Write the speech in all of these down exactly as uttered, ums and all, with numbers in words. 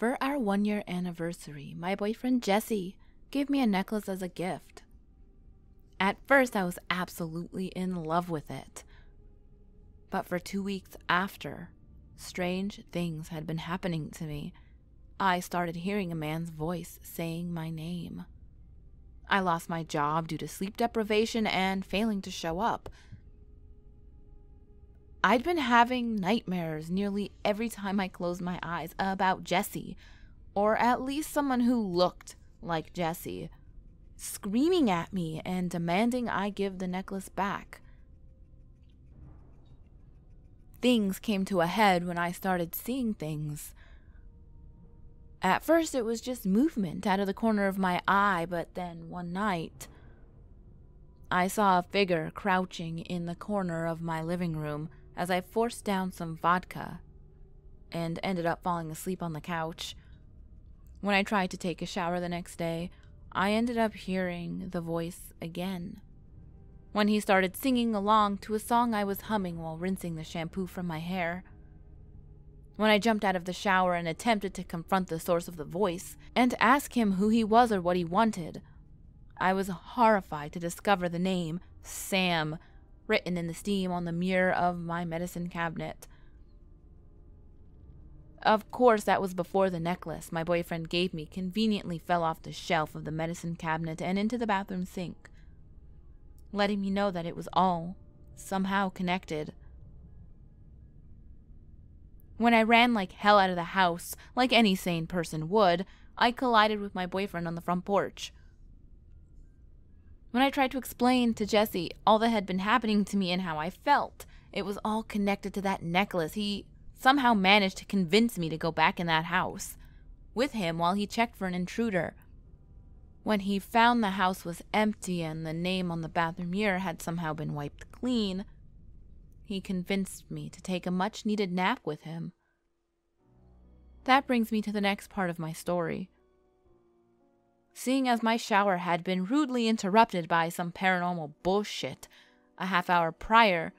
For our one-year anniversary, my boyfriend Jesse gave me a necklace as a gift. At first, I was absolutely in love with it. But for two weeks after, strange things had been happening to me. I started hearing a man's voice saying my name. I lost my job due to sleep deprivation and failing to show up. I'd been having nightmares nearly every time I closed my eyes about Jesse, or at least someone who looked like Jesse, screaming at me and demanding I give the necklace back. Things came to a head when I started seeing things. At first, it was just movement out of the corner of my eye, but then one night, I saw a figure crouching in the corner of my living room as I forced down some vodka and ended up falling asleep on the couch. When I tried to take a shower the next day, I ended up hearing the voice again, when he started singing along to a song I was humming while rinsing the shampoo from my hair. When I jumped out of the shower and attempted to confront the source of the voice and ask him who he was or what he wanted, I was horrified to discover the name Sam written in the steam on the mirror of my medicine cabinet. Of course, that was before the necklace my boyfriend gave me conveniently fell off the shelf of the medicine cabinet and into the bathroom sink, letting me know that it was all somehow connected. When I ran like hell out of the house, like any sane person would, I collided with my boyfriend on the front porch. When I tried to explain to Jesse all that had been happening to me and how I felt, it was all connected to that necklace. He somehow managed to convince me to go back in that house with him while he checked for an intruder. When he found the house was empty and the name on the bathroom mirror had somehow been wiped clean, he convinced me to take a much-needed nap with him. That brings me to the next part of my story. Seeing as my shower had been rudely interrupted by some paranormal bullshit a half hour prior,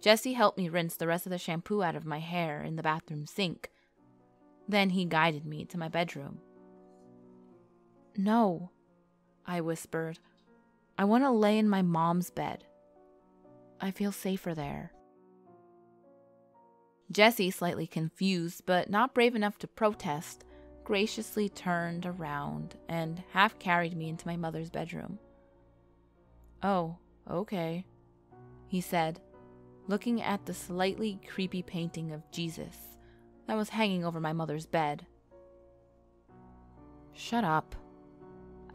Jesse helped me rinse the rest of the shampoo out of my hair in the bathroom sink. Then he guided me to my bedroom. "No," I whispered. "I want to lay in my mom's bed. I feel safer there." Jesse, slightly confused but not brave enough to protest, graciously turned around and half carried me into my mother's bedroom. "Oh, okay," he said, looking at the slightly creepy painting of Jesus that was hanging over my mother's bed. "Shut up,"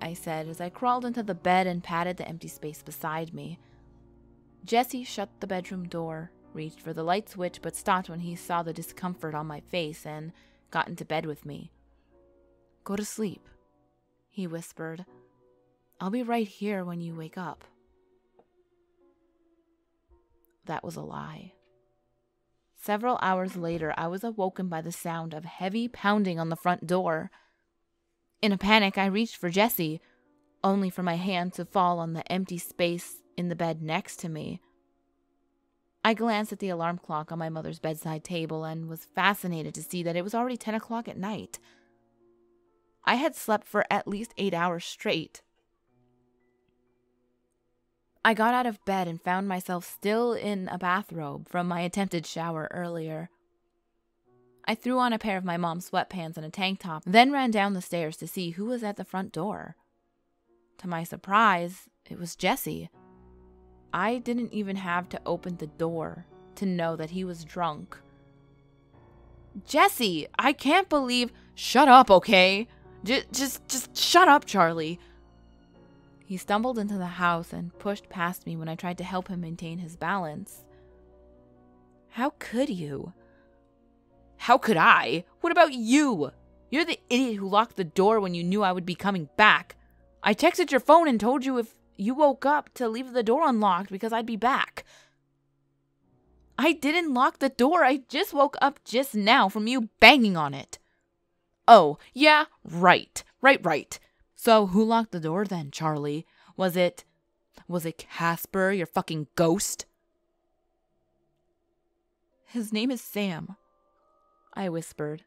I said as I crawled into the bed and patted the empty space beside me. Jesse shut the bedroom door, reached for the light switch, but stopped when he saw the discomfort on my face and got into bed with me. "Go to sleep," he whispered. "I'll be right here when you wake up." That was a lie. Several hours later, I was awoken by the sound of heavy pounding on the front door. In a panic, I reached for Jesse, only for my hand to fall on the empty space in the bed next to me. I glanced at the alarm clock on my mother's bedside table and was fascinated to see that it was already ten o'clock at night. I had slept for at least eight hours straight. I got out of bed and found myself still in a bathrobe from my attempted shower earlier. I threw on a pair of my mom's sweatpants and a tank top, then ran down the stairs to see who was at the front door. To my surprise, it was Jesse. I didn't even have to open the door to know that he was drunk. "Jesse, I can't believe—" "Shut up, okay? J just, just shut up, Charlie." He stumbled into the house and pushed past me when I tried to help him maintain his balance. "How could you?" "How could I? What about you? You're the idiot who locked the door when you knew I would be coming back. I texted your phone and told you if you woke up to leave the door unlocked because I'd be back." "I didn't lock the door. I just woke up just now from you banging on it." "Oh, yeah, right, right, right. So who locked the door then, Charlie? Was it, was it Casper, your fucking ghost?" "His name is Sam," I whispered.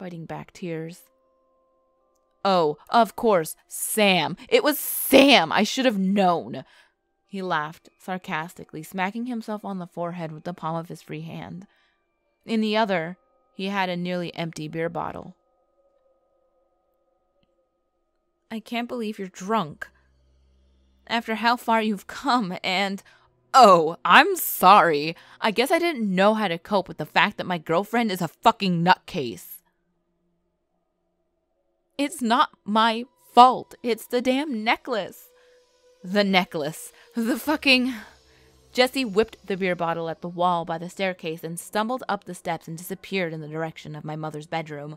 fighting back tears. Oh, of course, Sam. It was Sam. I should have known. He laughed sarcastically, smacking himself on the forehead with the palm of his free hand. In the other, he had a nearly empty beer bottle. I can't believe you're drunk. After how far you've come, and... Oh, I'm sorry. I guess I didn't know how to cope with the fact that my girlfriend is a fucking nutcase. It's not my fault. It's the damn necklace. The necklace. The fucking... Jesse whipped the beer bottle at the wall by the staircase and stumbled up the steps and disappeared in the direction of my mother's bedroom.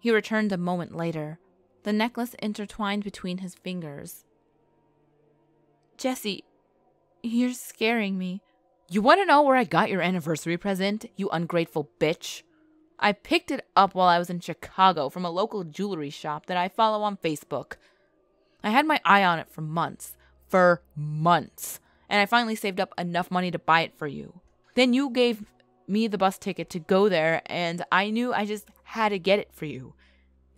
He returned a moment later, the necklace intertwined between his fingers. Jesse, you're scaring me. You want to know where I got your anniversary present, you ungrateful bitch? I picked it up while I was in Chicago from a local jewelry shop that I follow on Facebook. I had my eye on it for months. For months. And I finally saved up enough money to buy it for you. Then you gave me the bus ticket to go there, and I knew I just had to get it for you.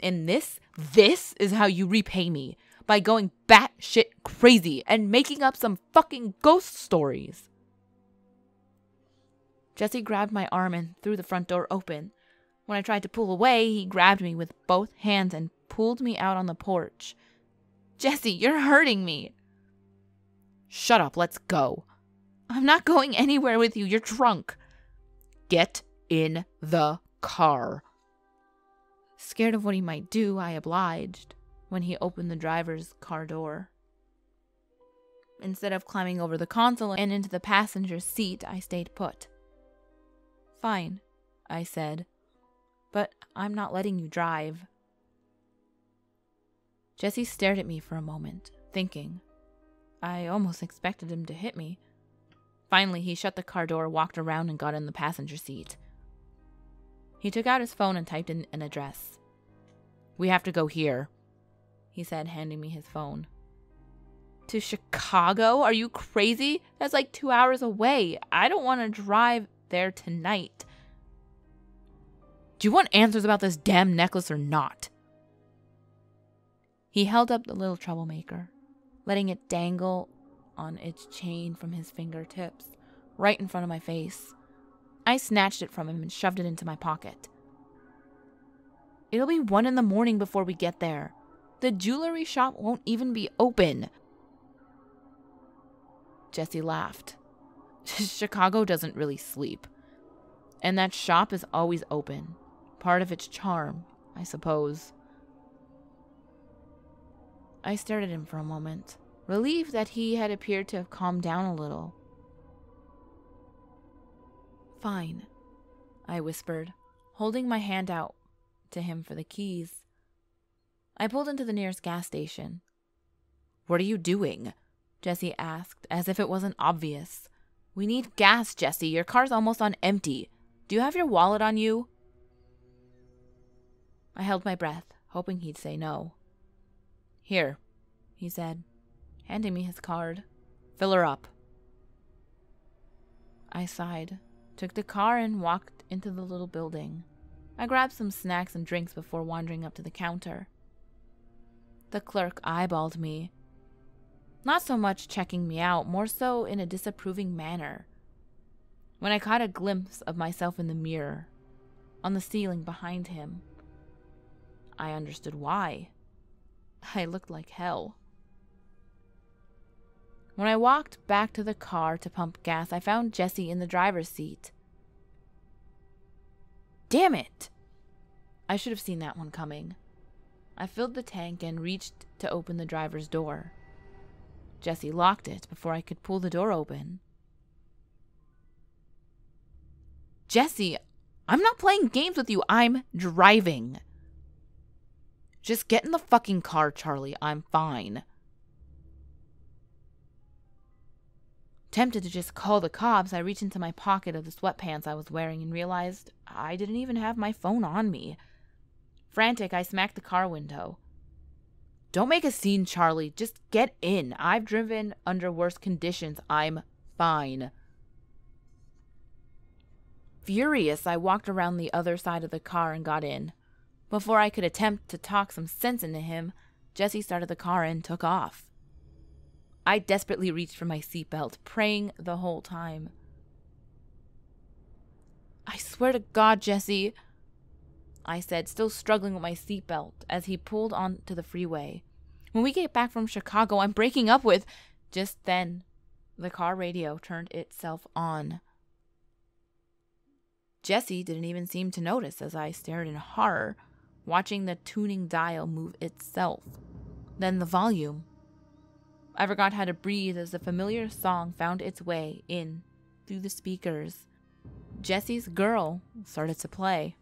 And this, this is how you repay me. By going batshit crazy and making up some fucking ghost stories. Jesse grabbed my arm and threw the front door open. When I tried to pull away, he grabbed me with both hands and pulled me out on the porch. Jesse, you're hurting me. Shut up, let's go. I'm not going anywhere with you, you're drunk. Get in the car. Scared of what he might do, I obliged when he opened the driver's car door. Instead of climbing over the console and into the passenger seat, I stayed put. Fine, I said, but I'm not letting you drive. Jesse stared at me for a moment, thinking. I almost expected him to hit me. Finally, he shut the car door, walked around, and got in the passenger seat. He took out his phone and typed in an address. We have to go here, he said, handing me his phone. To Chicago? Are you crazy? That's like two hours away. I don't want to drive there tonight. Do you want answers about this damn necklace or not? He held up the little troublemaker, letting it dangle on its chain from his fingertips, right in front of my face. I snatched it from him and shoved it into my pocket. It'll be one in the morning before we get there. The jewelry shop won't even be open. Jesse laughed. Chicago doesn't really sleep. And that shop is always open. Part of its charm, I suppose. I stared at him for a moment, relieved that he had appeared to have calmed down a little. Fine, I whispered, holding my hand out to him for the keys. I pulled into the nearest gas station. What are you doing? Jesse asked, as if it wasn't obvious. We need gas, Jesse. Your car's almost on empty. Do you have your wallet on you? I held my breath, hoping he'd say no. Here, he said, handing me his card. Fill her up. I sighed, took the car, and walked into the little building. I grabbed some snacks and drinks before wandering up to the counter. The clerk eyeballed me, not so much checking me out, more so in a disapproving manner. When I caught a glimpse of myself in the mirror, on the ceiling behind him, I understood why. I looked like hell. When I walked back to the car to pump gas, I found Jesse in the driver's seat. Damn it! I should have seen that one coming. I filled the tank and reached to open the driver's door. Jesse locked it before I could pull the door open. Jesse, I'm not playing games with you. I'm driving. Just get in the fucking car, Charlie. I'm fine. Tempted to just call the cops, I reached into my pocket of the sweatpants I was wearing and realized I didn't even have my phone on me. Frantic, I smacked the car window. Don't make a scene, Charlie. Just get in. I've driven under worse conditions. I'm fine. Furious, I walked around the other side of the car and got in. Before I could attempt to talk some sense into him, Jesse started the car and took off. I desperately reached for my seatbelt, praying the whole time. "I swear to God, Jesse," I said, still struggling with my seatbelt as he pulled onto the freeway. "When we get back from Chicago, I'm breaking up with—" Just then, the car radio turned itself on. Jesse didn't even seem to notice as I stared in horror, watching the tuning dial move itself, then the volume. I forgot how to breathe as the familiar song found its way in through the speakers. Jesse's Girl started to play.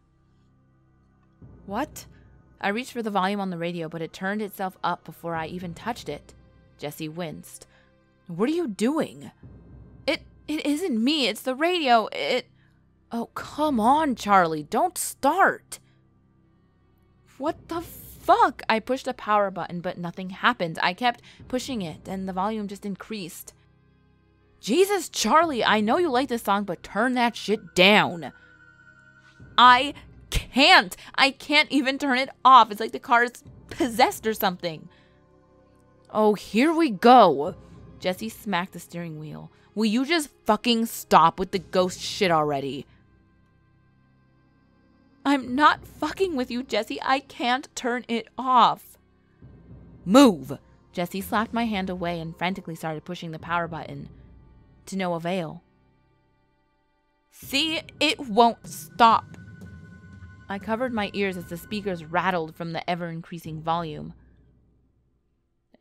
"What?" I reached for the volume on the radio, but it turned itself up before I even touched it. Jesse winced. "What are you doing?" It, it isn't me. It's the radio. It... Oh, come on, Charlie. Don't start." "What the fuck?" I pushed a power button, but nothing happened. I kept pushing it, and the volume just increased. "Jesus, Charlie, I know you like this song, but turn that shit down." I can't. I can't even turn it off. It's like the car is possessed or something. "Oh, here we go." Jesse smacked the steering wheel. "Will you just fucking stop with the ghost shit already?" "I'm not fucking with you, Jesse. I can't turn it off." "Move!" Jesse slapped my hand away and frantically started pushing the power button. To no avail. "See? It won't stop." I covered my ears as the speakers rattled from the ever-increasing volume.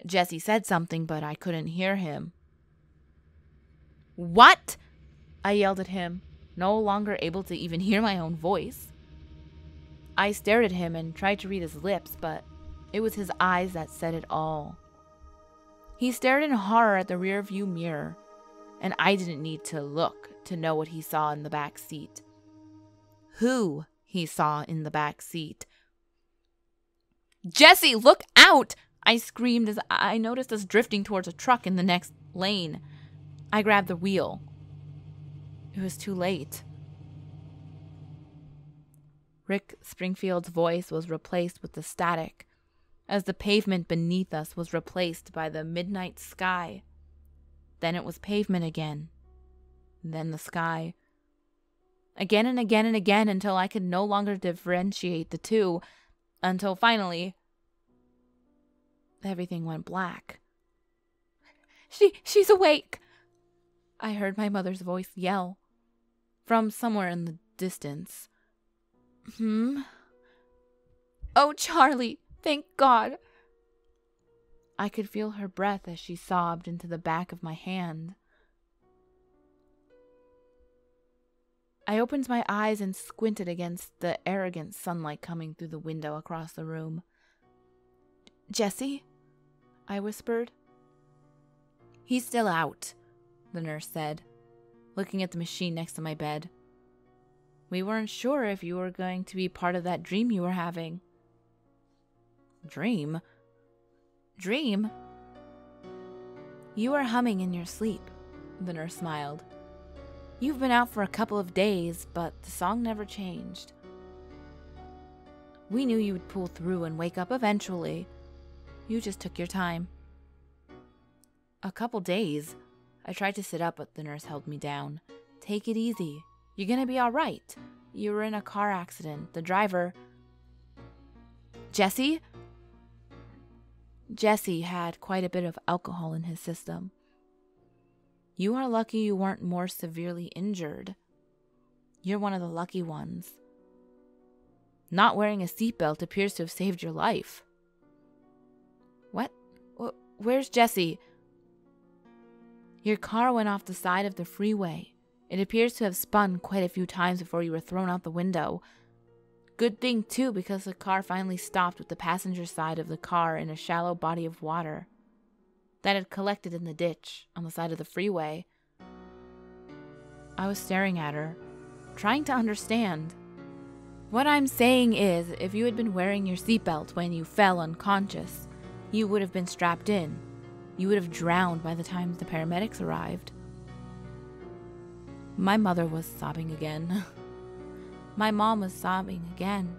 Jesse said something, but I couldn't hear him. "What?" I yelled at him, no longer able to even hear my own voice. I stared at him and tried to read his lips, but it was his eyes that said it all. He stared in horror at the rearview mirror, and I didn't need to look to know what he saw in the back seat. Who he saw in the back seat. "Jesse, look out!" I screamed as I noticed us drifting towards a truck in the next lane. I grabbed the wheel. It was too late. Rick Springfield's voice was replaced with the static, as the pavement beneath us was replaced by the midnight sky. Then it was pavement again. Then the sky. Again and again and again until I could no longer differentiate the two, until finally... everything went black. She, she's awake!" I heard my mother's voice yell from somewhere in the distance. "Hmm? Oh, Charlie, thank God." I could feel her breath as she sobbed into the back of my hand. I opened my eyes and squinted against the arrogant sunlight coming through the window across the room. "Jesse?" I whispered. "He's still out," the nurse said, looking at the machine next to my bed. "We weren't sure if you were going to be part of that dream you were having." "Dream? Dream? You were humming in your sleep," the nurse smiled. "You've been out for a couple of days, but the song never changed. We knew you would pull through and wake up eventually. You just took your time." "A couple days." I tried to sit up, but the nurse held me down. "Take it easy. You're gonna be all right. You were in a car accident. The driver..." "Jesse?" Jesse had quite a bit of alcohol in his system. "You are lucky you weren't more severely injured. You're one of the lucky ones. Not wearing a seatbelt appears to have saved your life." "What? Where's Jesse?" "Your car went off the side of the freeway. It appears to have spun quite a few times before you were thrown out the window. Good thing, too, because the car finally stopped with the passenger side of the car in a shallow body of water that had collected in the ditch on the side of the freeway." I was staring at her, trying to understand. "What I'm saying is, if you had been wearing your seatbelt when you fell unconscious, you would have been strapped in. You would have drowned by the time the paramedics arrived." My mother was sobbing again. My mom was sobbing again.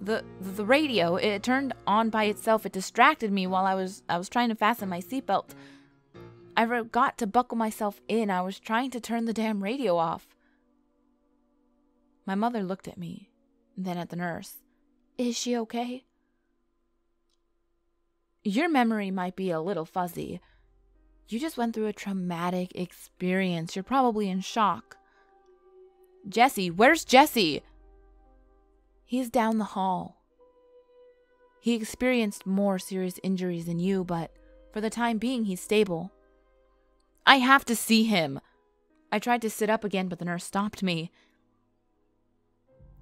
The, the radio, it turned on by itself. It distracted me while I was, I was trying to fasten my seatbelt. I forgot to buckle myself in. I was trying to turn the damn radio off. My mother looked at me, then at the nurse. Is she okay? Your memory might be a little fuzzy. You just went through a traumatic experience. You're probably in shock. Jesse, where's Jesse? He's down the hall. He experienced more serious injuries than you, but for the time being, he's stable. I have to see him. I tried to sit up again, but the nurse stopped me.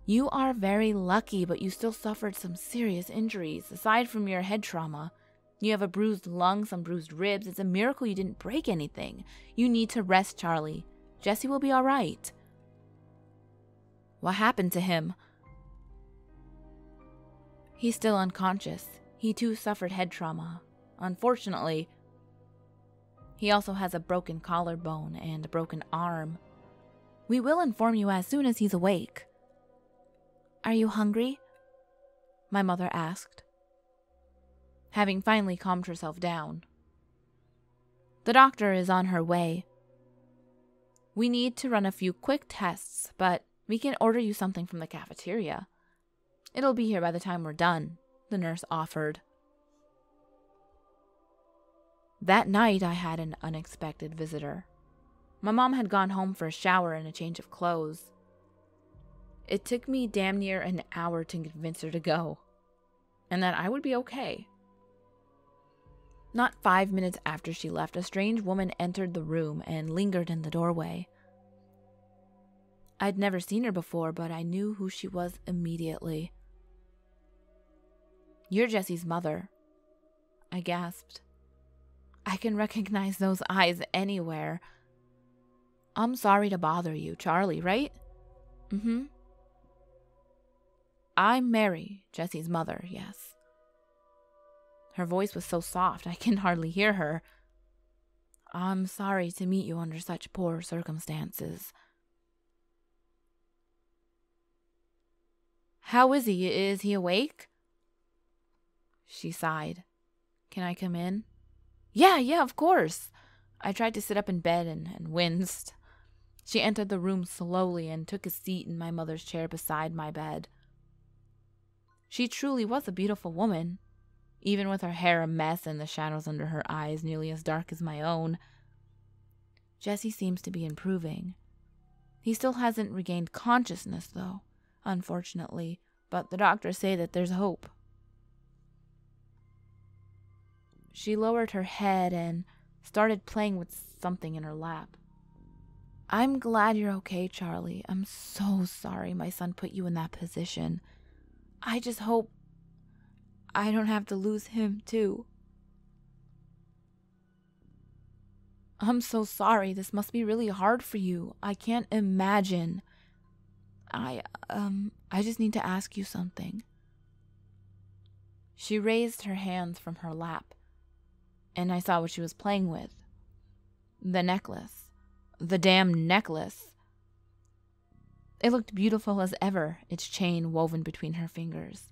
You are very lucky, but you still suffered some serious injuries. Aside from your head trauma, you have a bruised lung, some bruised ribs. It's a miracle you didn't break anything. You need to rest, Charlie. Jesse will be all right. What happened to him? He's still unconscious. He too suffered head trauma. Unfortunately, he also has a broken collarbone and a broken arm. We will inform you as soon as he's awake. Are you hungry? My mother asked, having finally calmed herself down. The doctor is on her way. We need to run a few quick tests, but we can order you something from the cafeteria. It'll be here by the time we're done, the nurse offered. That night, I had an unexpected visitor. My mom had gone home for a shower and a change of clothes. It took me damn near an hour to convince her to go, and that I would be okay. Not five minutes after she left, a strange woman entered the room and lingered in the doorway. I'd never seen her before, but I knew who she was immediately. "You're Jesse's mother," I gasped. I can recognize those eyes anywhere. "I'm sorry to bother you, Charlie, right?" "Mm-hmm." "I'm Mary, Jesse's mother, yes." Her voice was so soft I can hardly hear her. "I'm sorry to meet you under such poor circumstances." "How is he? Is he awake?" She sighed. "Can I come in?" "Yeah, yeah, of course." I tried to sit up in bed and, and winced. She entered the room slowly and took a seat in my mother's chair beside my bed. She truly was a beautiful woman, even with her hair a mess and the shadows under her eyes nearly as dark as my own. Jesse seems to be improving. He still hasn't regained consciousness, though, unfortunately, but the doctors say that there's hope. She lowered her head and started playing with something in her lap. "I'm glad you're okay, Charlie. I'm so sorry my son put you in that position. I just hope I don't have to lose him, too." "I'm so sorry. This must be really hard for you. I can't imagine. I, um, I just need to ask you something." She raised her hands from her lap, and I saw what she was playing with. The necklace. The damn necklace. It looked beautiful as ever, its chain woven between her fingers.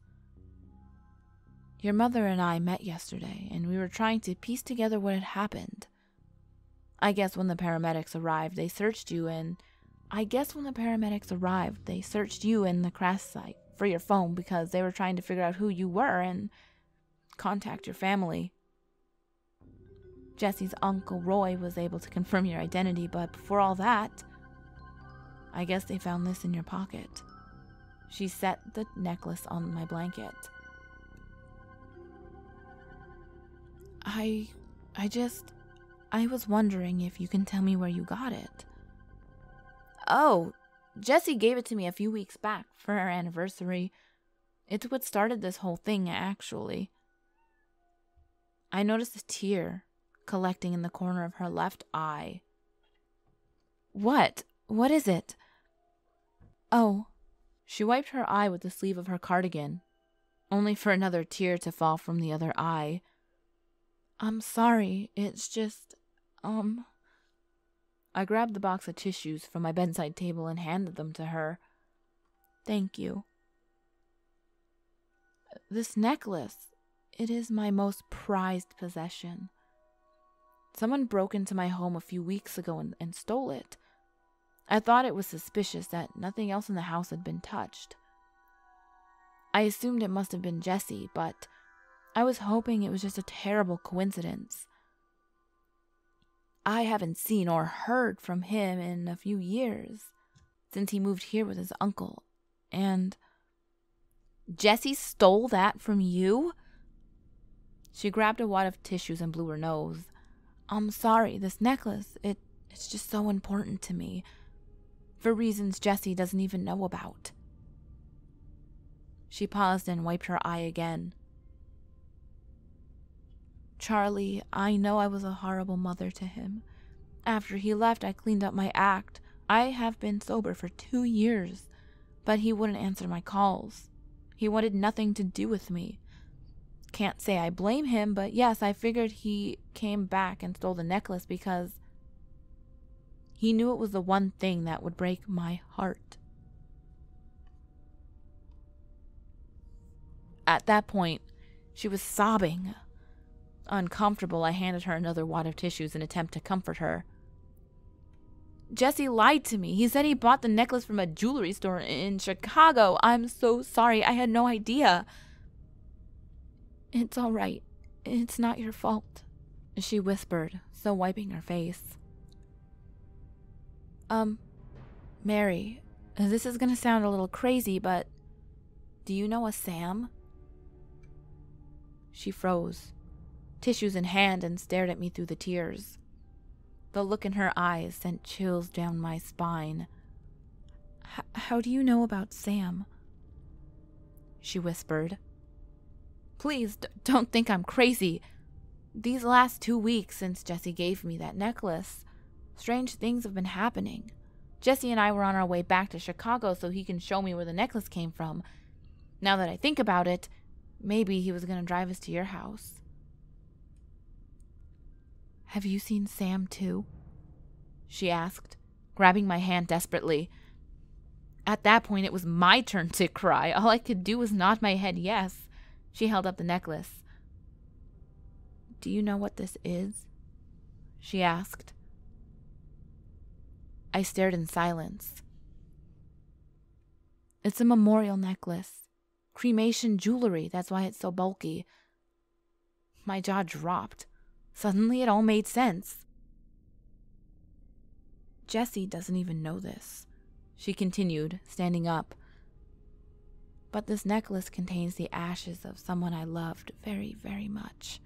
"Your mother and I met yesterday, and we were trying to piece together what had happened. I guess when the paramedics arrived, they searched you and... I guess when the paramedics arrived, they searched you in the crash site for your phone because they were trying to figure out who you were and contact your family. Jesse's uncle Roy was able to confirm your identity, but before all that, I guess they found this in your pocket." She set the necklace on my blanket. I... I just... I was wondering if you can tell me where you got it." "Oh, Jesse gave it to me a few weeks back for our anniversary. It's what started this whole thing, actually." I noticed a tear collecting in the corner of her left eye. "What? What is it?" "Oh." She wiped her eye with the sleeve of her cardigan, only for another tear to fall from the other eye. "I'm sorry, it's just, um... I grabbed the box of tissues from my bedside table and handed them to her. Thank you. This necklace, it is my most prized possession. Someone broke into my home a few weeks ago and, and stole it. I thought it was suspicious that nothing else in the house had been touched. I assumed it must have been Jesse, but I was hoping it was just a terrible coincidence. I haven't seen or heard from him in a few years, since he moved here with his uncle, and... Jesse stole that from you? She grabbed a wad of tissues and blew her nose. I'm sorry, this necklace, it, it's just so important to me. For reasons Jesse doesn't even know about. She paused and wiped her eye again. Charlie, I know I was a horrible mother to him. After he left, I cleaned up my act. I have been sober for two years, but he wouldn't answer my calls. He wanted nothing to do with me. Can't say I blame him, but yes, I figured he came back and stole the necklace because he knew it was the one thing that would break my heart. At that point, she was sobbing. Uncomfortable, I handed her another wad of tissues in an attempt to comfort her. Jesse lied to me. He said he bought the necklace from a jewelry store in Chicago. I'm so sorry. I had no idea. It's all right. It's not your fault, she whispered, so wiping her face. Um, Mary, this is going to sound a little crazy, but do you know a Sam? She froze, tissues in hand, and stared at me through the tears. The look in her eyes sent chills down my spine. H- how do you know about Sam? She whispered. Please, d- don't think I'm crazy. These last two weeks since Jesse gave me that necklace, strange things have been happening. Jesse and I were on our way back to Chicago so he can show me where the necklace came from. Now that I think about it, maybe he was going to drive us to your house. Have you seen Sam too? She asked, grabbing my hand desperately. At that point, it was my turn to cry. All I could do was nod my head yes. She held up the necklace. Do you know what this is? She asked. I stared in silence. It's a memorial necklace. Cremation jewelry, that's why it's so bulky. My jaw dropped. Suddenly, it all made sense. Jesse doesn't even know this, she continued, standing up. But this necklace contains the ashes of someone I loved very, very much.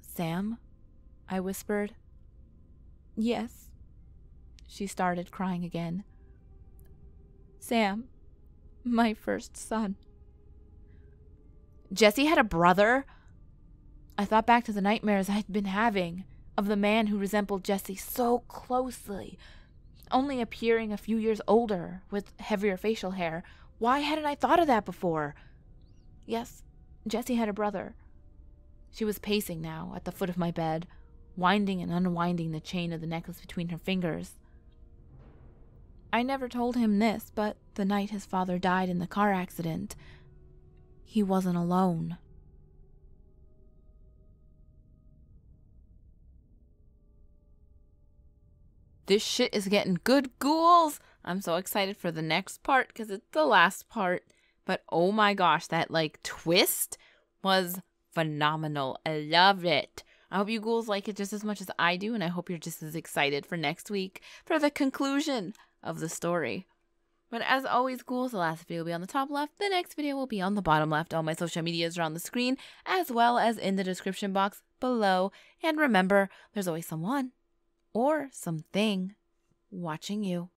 Sam? I whispered. Yes. She started crying again. Sam, my first son. Jesse had a brother? I thought back to the nightmares I'd been having of the man who resembled Jesse so closely, only appearing a few years older with heavier facial hair. Why hadn't I thought of that before? Yes, Jesse had a brother. She was pacing now at the foot of my bed, winding and unwinding the chain of the necklace between her fingers. I never told him this, but the night his father died in the car accident, he wasn't alone. This shit is getting good, ghouls! I'm so excited for the next part because it's the last part. But oh my gosh, that like twist was phenomenal. I love it. I hope you ghouls like it just as much as I do, and I hope you're just as excited for next week for the conclusion of the story. But as always, ghouls, the last video will be on the top left. The next video will be on the bottom left. All my social medias are on the screen as well as in the description box below. And remember, there's always someone or something watching you.